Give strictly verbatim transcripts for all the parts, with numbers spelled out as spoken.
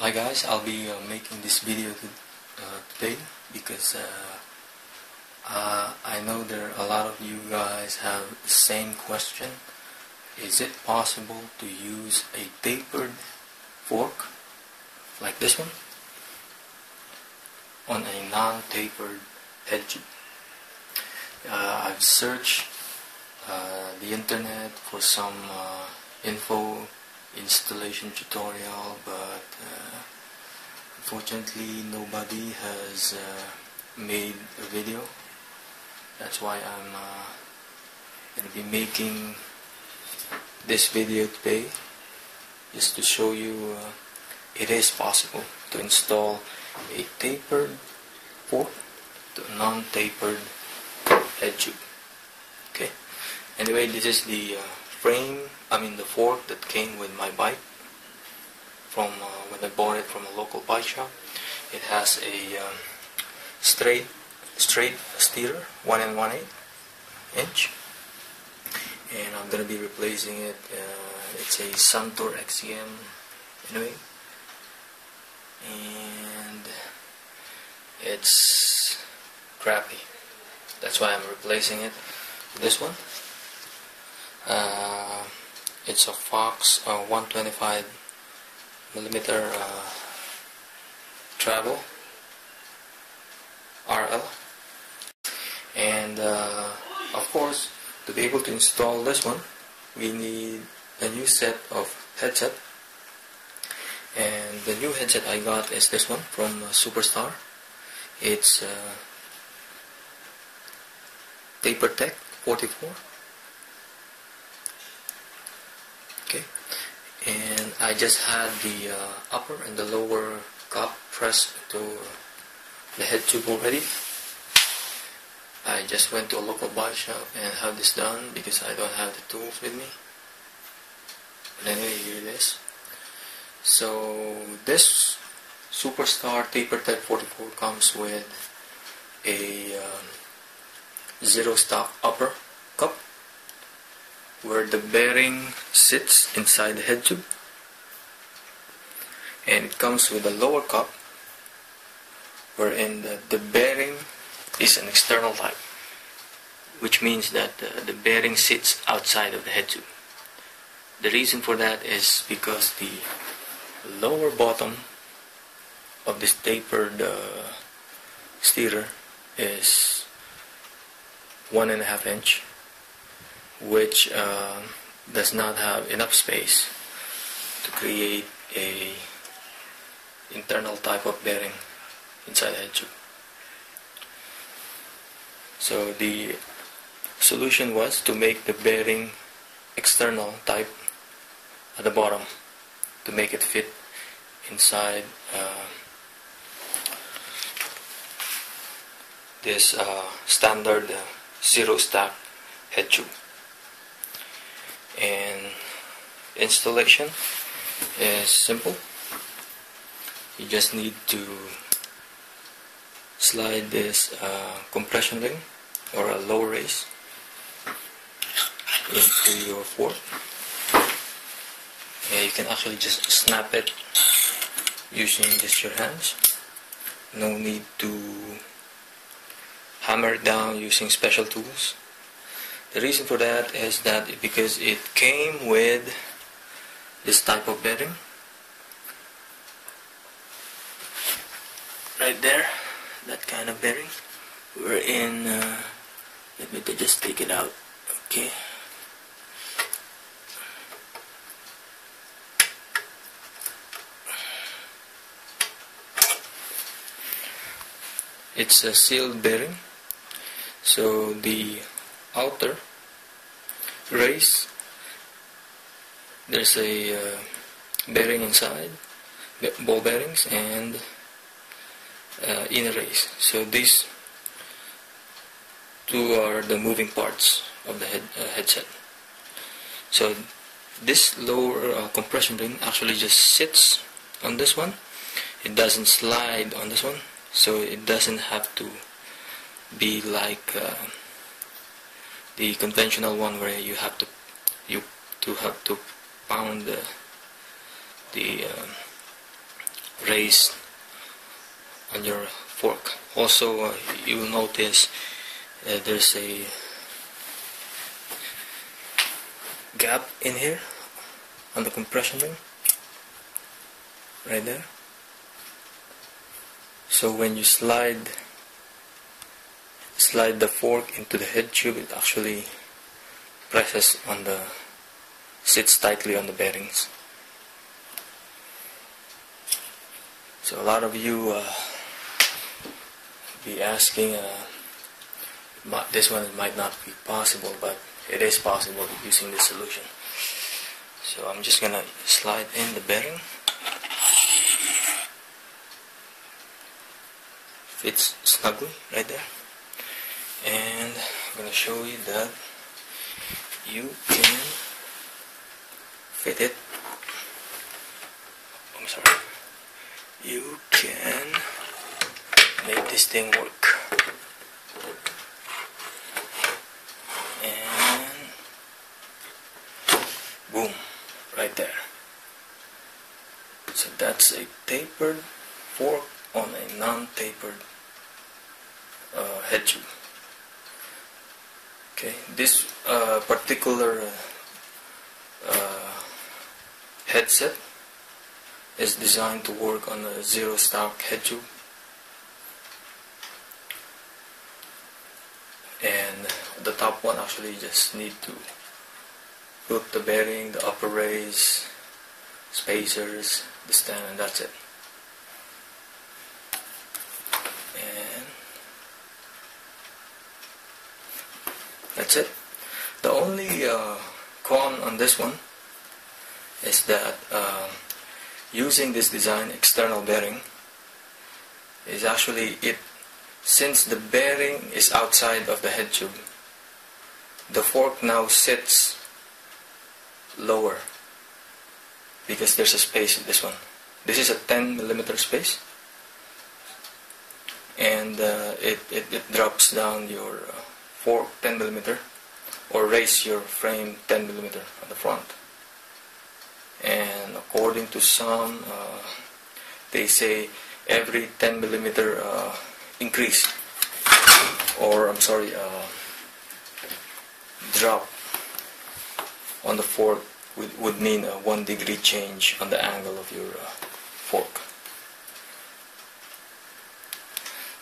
Hi guys, I'll be uh, making this video to, uh, today because uh, uh, I know there are a lot of you guys have the same question. Is it possible to use a tapered fork like this one on a non-tapered edge? Uh, I've searched uh, the internet for some uh, info installation tutorial, but uh, unfortunately nobody has uh, made a video. That's why I'm uh, going to be making this video today, just to show you uh, it is possible to install a tapered fork to a non-tapered head tube. Okay, anyway, this is the uh, frame, I mean the fork that came with my bike from uh, when I bought it from a local bike shop. It has a um, straight straight steerer, one and one eighth inch, and I'm gonna be replacing it. Uh, it's a Suntour X C M anyway, and it's crappy. That's why I'm replacing it with this one. Uh, it's a Fox uh, one twenty-five millimeter uh, travel R L, and uh, of course, to be able to install this one, we need a new set of headset, and the new headset I got is this one from uh, Superstar. It's uh, TaperTech forty-four. Okay, and I just had the uh, upper and the lower cup pressed to the head tube already. I just went to a local bike shop and have this done because I don't have the tools with me. But anyway, here it is. So this Superstar TaperTech forty-four comes with a um, zero stock upper cup, where the bearing sits inside the head tube, and it comes with a lower cup wherein the, the bearing is an external type, which means that uh, the bearing sits outside of the head tube. The reason for that is because the lower bottom of this tapered uh, steerer is one and a half inch, which uh, does not have enough space to create a internal type of bearing inside the head tube. So the solution was to make the bearing external type at the bottom, to make it fit inside uh, this uh, standard uh, zero stack head tube. And installation is simple. You just need to slide this uh, compression ring or a low race into your fork. Yeah, you can actually just snap it using just your hands. No need to hammer it down using special tools. The reason for that is that because it came with this type of bearing right there, that kind of bearing, we're in uh, let me just take it out. Okay, it's a sealed bearing, so the outer race, there's a uh, bearing inside, ball bearings, and uh, inner race. So these two are the moving parts of the head, uh, headset. So this lower uh, compression ring actually just sits on this one. It doesn't slide on this one, so it doesn't have to be like uh, the conventional one where you have to you to have to pound the, the uh, raised on your fork. Also, uh, you will notice uh, there's a gap in here on the compression ring, right there. So when you slide slide the fork into the head tube, it actually presses on the sits tightly on the bearings. So a lot of you uh, be asking, uh, this one might not be possible, but it is possible using this solution. So I'm just gonna slide in the bearing. Fits snugly right there, and I'm gonna show you that you can fit it. I'm sorry. You can make this thing work, and boom, right there. So that's a tapered fork on a non-tapered uh, head tube. Okay, this uh, particular uh, uh, headset is designed to work on a zero stock head tube, and the top one actually just need to put the bearing, the upper rays, spacers, the stand, and that's it. And that's it. The only uh, con on this one is that uh, using this design external bearing is actually it, since the bearing is outside of the head tube, the fork now sits lower because there's a space in this one. This is a ten millimeter space, and uh, it, it, it drops down your uh, fork ten millimeter, or raise your frame ten millimeter on the front. And according to some, uh, they say every ten millimeter uh, increase, or I'm sorry, uh, drop on the fork would, would mean a one degree change on the angle of your uh, fork.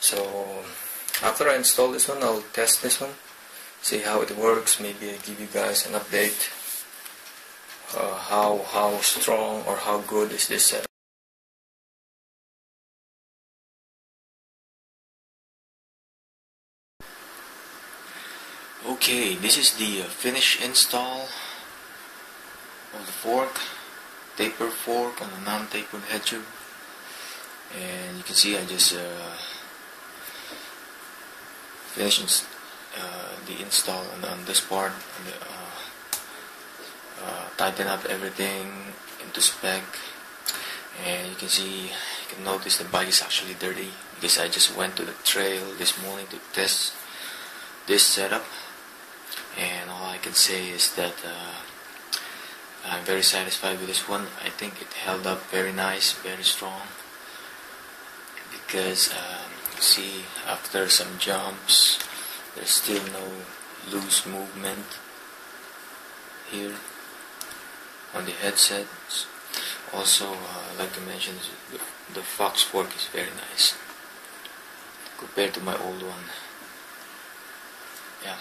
So after I install this one, I'll test this one, see how it works. Maybe I'll give you guys an update uh, how how strong or how good is this setup. Okay, this is the finished install of the fork, taper fork on a non-tapered head tube, and you can see I just uh, finished uh, the install on, on this part, on the, uh, uh, tighten up everything into spec, and you can see, you can notice the bike is actually dirty because I just went to the trail this morning to test this setup. And all I can say is that uh, I'm very satisfied with this one. I think it held up very nice, very strong, because um, you see, after some jumps, there's still no loose movement here on the headset. Also, uh, like I mentioned, the, the Fox fork is very nice compared to my old one. Yeah.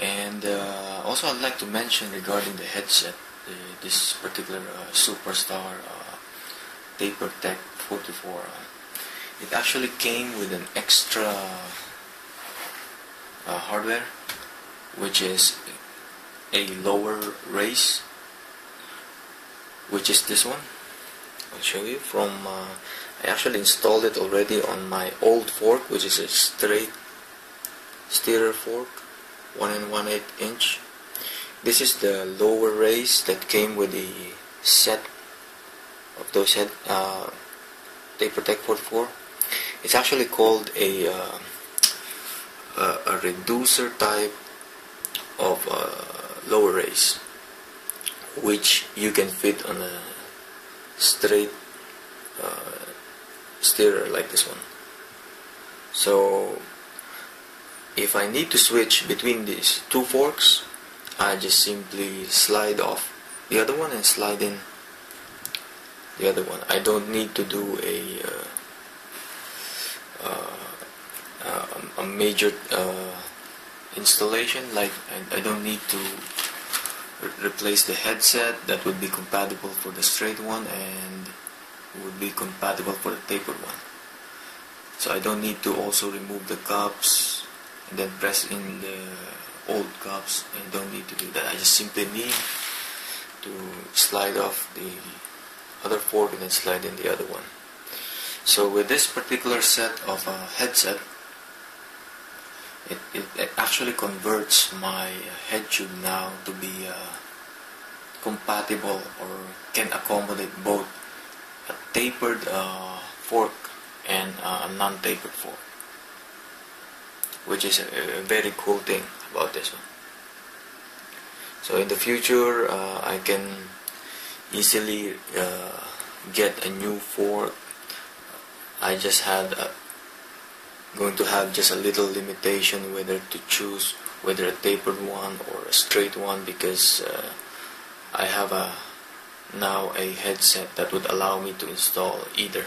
And uh, also, I'd like to mention regarding the headset, uh, this particular uh, Superstar uh, TaperTech forty-four, uh, it actually came with an extra uh, hardware, which is a lower raise, which is this one. I'll show you from, uh, I actually installed it already on my old fork, which is a straight steerer fork, one and one eighth inch. This is the lower raise that came with the set of those head uh, TaperTech forty-four. It's actually called a uh, a, a reducer type of uh, lower raise, which you can fit on a straight uh, steerer like this one. So if I need to switch between these two forks, I just simply slide off the other one and slide in the other one. I don't need to do a uh, uh, uh, a major uh, installation. Like I, I don't need to re replace the headset. That would be compatible for the straight one and would be compatible for the tapered one. So I don't need to also remove the cups and then press in the old cups. I don't need to do that. I just simply need to slide off the other fork and then slide in the other one. So with this particular set of a headset, it, it, it actually converts my head tube now to be uh, compatible or can accommodate both a tapered uh, fork and a non-tapered fork, which is a, a very cool thing about this one. So in the future uh, I can easily uh, get a new fork. I just had a, going to have just a little limitation whether to choose whether a tapered one or a straight one, because uh, I have a now a headset that would allow me to install either,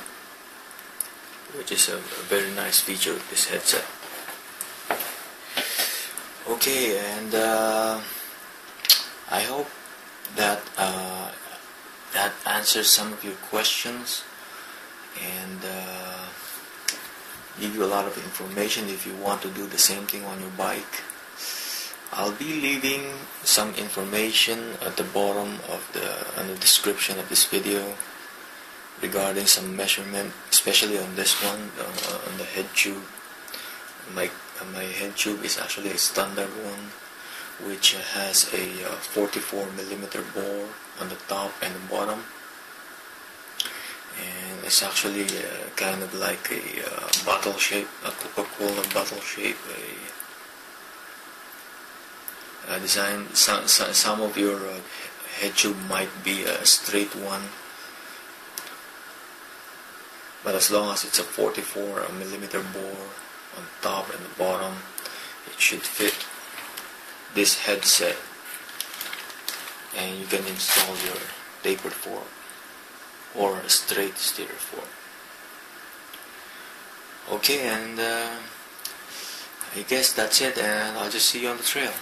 which is a, a very nice feature of this headset. Okay, and uh, I hope that uh, that answers some of your questions and uh, give you a lot of information if you want to do the same thing on your bike. I'll be leaving some information at the bottom of the, on the description of this video regarding some measurement, especially on this one, uh, on the head tube. My, uh, my head tube is actually a standard one, which has a uh, forty-four millimeter bore on the top and the bottom, and it's actually uh, kind of like a uh, bottle shape, a Coca-Cola bottle shape. A, a design. Some some of your uh, head tube might be a straight one, but as long as it's a forty-four millimeter bore on top and the bottom, it should fit this headset, and you can install your tapered fork or a straight steerer fork. Okay, and uh, I guess that's it, and I'll just see you on the trail.